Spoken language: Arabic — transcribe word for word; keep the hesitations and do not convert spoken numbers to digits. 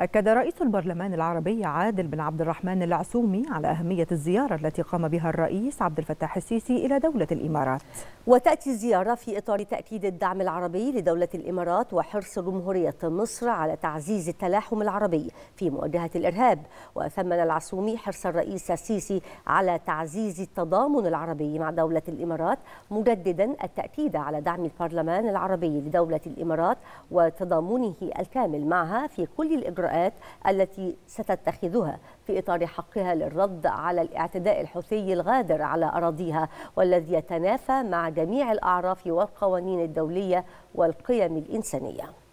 أكد رئيس البرلمان العربي عادل بن عبد الرحمن العسومي على أهمية الزيارة التي قام بها الرئيس عبد الفتاح السيسي إلى دولة الإمارات. وتأتي الزيارة في إطار تأكيد الدعم العربي لدولة الإمارات وحرص جمهورية مصر على تعزيز التلاحم العربي في مواجهة الإرهاب. وثمن العسومي حرص الرئيس السيسي على تعزيز التضامن العربي مع دولة الإمارات، مجددا التأكيد على دعم البرلمان العربي لدولة الإمارات وتضامنه الكامل معها في كل الإجراءات التي ستتخذها في إطار حقها للرد على الاعتداء الحوثي الغادر على أراضيها، والذي يتنافى مع جميع الأعراف والقوانين الدولية والقيم الإنسانية.